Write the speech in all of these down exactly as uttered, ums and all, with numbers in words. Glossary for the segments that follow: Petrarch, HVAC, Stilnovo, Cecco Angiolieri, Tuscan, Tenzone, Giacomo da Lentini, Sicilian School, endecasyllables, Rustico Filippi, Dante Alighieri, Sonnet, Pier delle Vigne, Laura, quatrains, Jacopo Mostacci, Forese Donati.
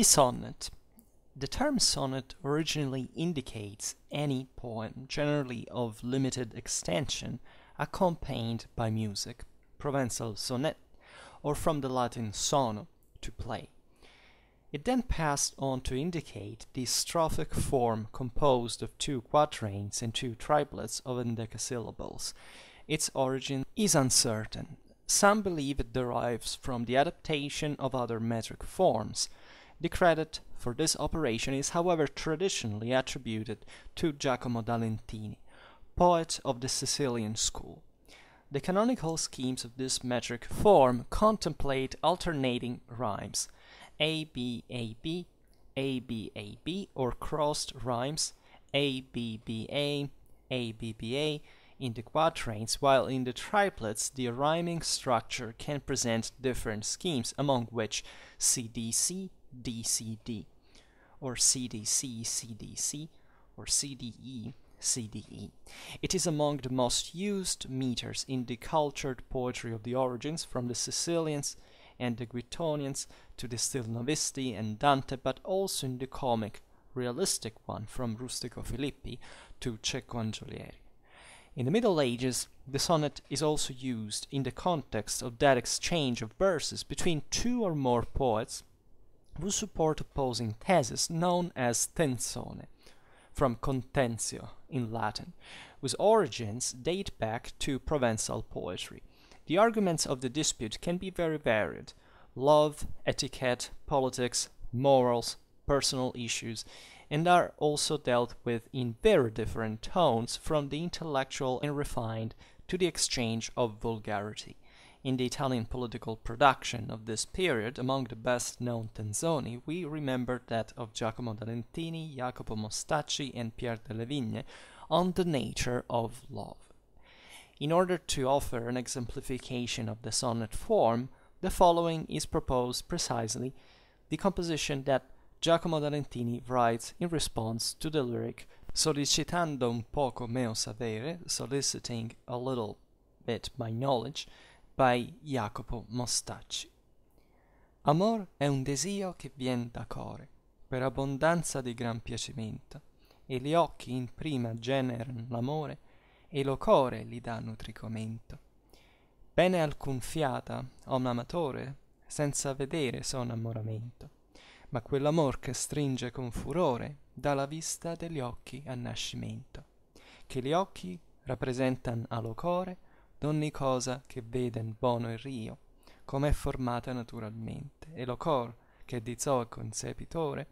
The sonnet. The term sonnet originally indicates any poem, generally of limited extension, accompanied by music, Provençal sonnet, or from the Latin sono, to play. It then passed on to indicate the strophic form composed of two quatrains and two triplets of endecasyllables. Its origin is uncertain. Some believe it derives from the adaptation of other metric forms. The credit for this operation is, however, traditionally attributed to Giacomo da Lentini, poet of the Sicilian School. The canonical schemes of this metric form contemplate alternating rhymes, A B A B, A B A B, or crossed rhymes, A B B A, A B B A, in the quatrains, while in the triplets the rhyming structure can present different schemes, among which C D C, D C D, or C D C, C D C, or C D E, C D E. It is among the most used meters in the cultured poetry of the origins, from the Sicilians and the Guittonians to the Stilnovisti and Dante, but also in the comic, realistic one, from Rustico Filippi to Cecco Angiolieri. In the Middle Ages, the sonnet is also used in the context of that exchange of verses between two or more poets who support opposing theses, known as Tenzone, from contenzio in Latin, whose origins date back to Provençal poetry. The arguments of the dispute can be very varied: love, etiquette, politics, morals, personal issues, and are also dealt with in very different tones, from the intellectual and refined to the exchange of vulgarity. In the Italian political production of this period, among the best-known Tenzoni, we remember that of Giacomo da Lentini, Jacopo Mostacci, and Pier delle Vigne, on the nature of love. In order to offer an exemplification of the sonnet form, the following is proposed precisely, the composition that Giacomo da Lentini writes in response to the lyric "Sollicitando un poco meo savere", soliciting a little bit my knowledge, by Jacopo Mostacci. Amor è un desio che vien da core, per abbondanza di gran piacimento, e gli occhi in prima generan l'amore, e lo core li dà nutricomento. Bene alcun fiata, o un amatore, senza vedere son ammoramento, ma quell'amor che stringe con furore, dalla vista degli occhi a nascimento, che gli occhi rappresentan allo core d'ogni cosa che veden bono e rio, com'è formata naturalmente, e lo cor, che di ciò è concepitore,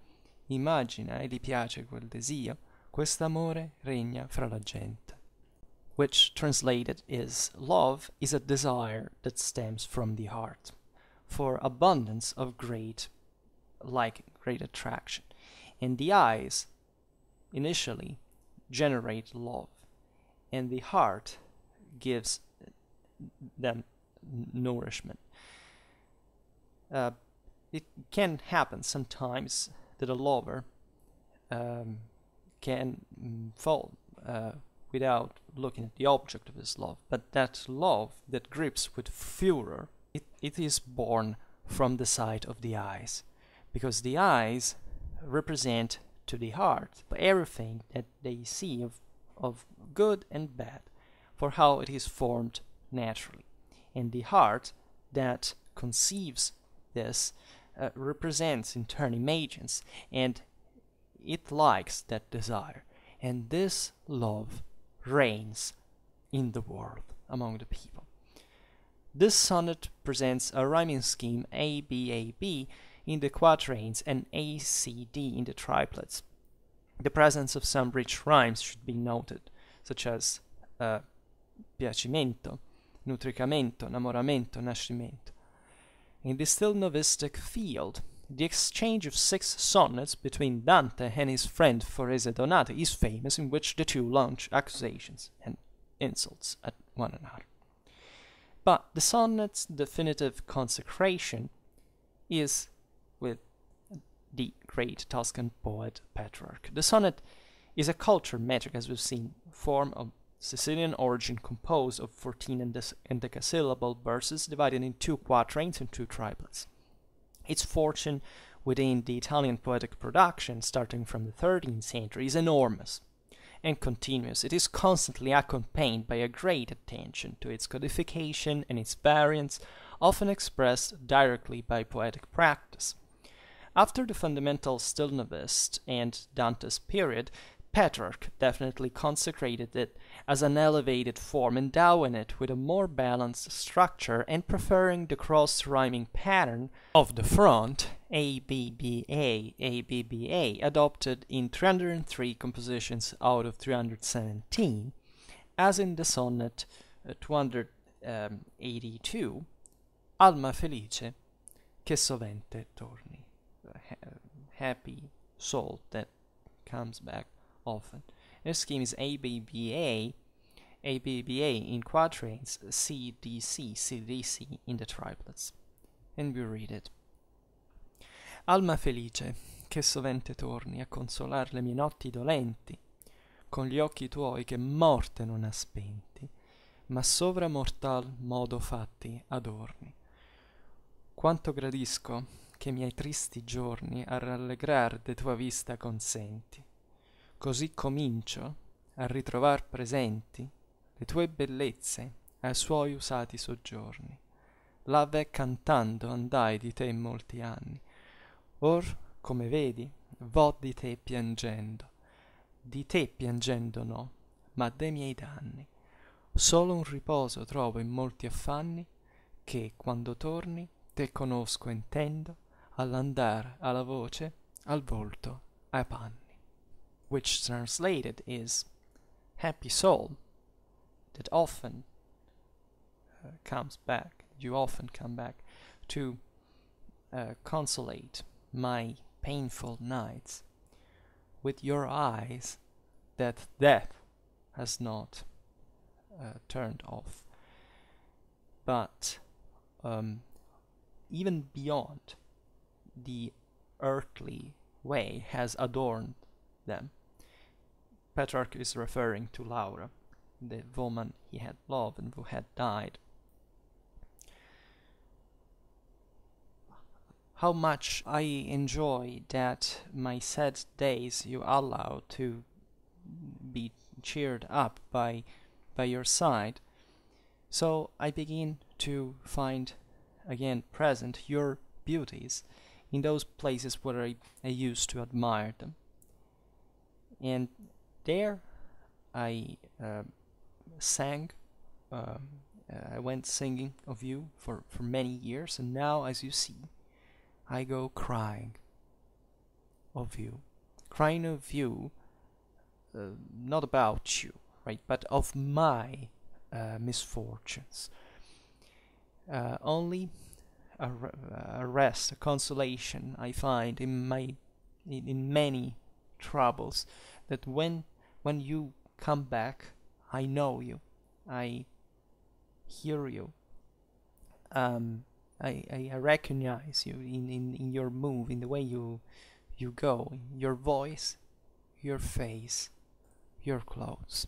immagina e gli piace quel desio, quest'amore regna fra la gente. Which translated is, love is a desire that stems from the heart, for abundance of great like great attraction, and the eyes initially generate love, and the heart gives them nourishment. Uh, it can happen sometimes that a lover um, can fall uh, without looking at the object of his love, but that love that grips with furor, it, it is born from the sight of the eyes, because the eyes represent to the heart everything that they see of, of good and bad, for how it is formed naturally. And the heart that conceives this uh, represents in turn imagines, and it likes that desire. And this love reigns in the world, among the people. This sonnet presents a rhyming scheme A B A B in the quatrains and A C D in the triplets. The presence of some rich rhymes should be noted, such as uh, piacimento, nutricamento, innamoramento, nascimento. In the Stilnovistic field, the exchange of six sonnets between Dante and his friend Forese Donati is famous, in which the two launch accusations and insults at one another. But the sonnet's definitive consecration is with the great Tuscan poet Petrarch. The sonnet is a culture metric, as we've seen, form of Sicilian origin, composed of fourteen endecasyllable verses divided in two quatrains and two triplets. Its fortune within the Italian poetic production, starting from the thirteenth century, is enormous and continuous. It is constantly accompanied by a great attention to its codification and its variants, often expressed directly by poetic practice. After the fundamental Stilnovist and Dante's period, Petrarch definitely consecrated it as an elevated form, endowing it with a more balanced structure and preferring the cross-rhyming pattern of the front A B B A, A B B A, adopted in three hundred three compositions out of three hundred seventeen, as in the sonnet two hundred eighty-two, Alma felice che sovente torni, happy soul that comes back often. The scheme is A B B A, A B B A in quatrains, C D C, C D C in the triplets. And we read it. Alma felice, che sovente torni a consolar le mie notti dolenti, con gli occhi tuoi che morte non ha spenti, ma sovra mortal modo fatti adorni. Quanto gradisco che miei tristi giorni a rallegrar de tua vista consenti. Così comincio a ritrovar presenti le tue bellezze ai suoi usati soggiorni. Lave cantando andai di te molti anni. Or, come vedi, vo di te piangendo. Di te piangendo no, ma dei miei danni. Solo un riposo trovo in molti affanni, che quando torni te conosco e intendo, all'andar, alla voce, al volto, ai panni. Which translated is happy soul that often uh, comes back, you often come back to uh, consolate my painful nights with your eyes that death has not uh, turned off. But um, even beyond the earthly way has adorned them. Petrarch is referring to Laura, the woman he had loved and who had died. How much I enjoy that my sad days you allow to be cheered up by, by your side. So I begin to find again present your beauties in those places where I, I used to admire them. And there I uh, sang, um, I went singing of you for, for many years, and now, as you see, I go crying of you. Crying of you, uh, not about you, right, but of my uh, misfortunes. Uh, only a, a rest, a consolation I find in, my, in, in many troubles, that when when you come back, I know you, I hear you, um, I, I recognize you in, in, in your move, in the way you you go, in your voice, your face, your clothes.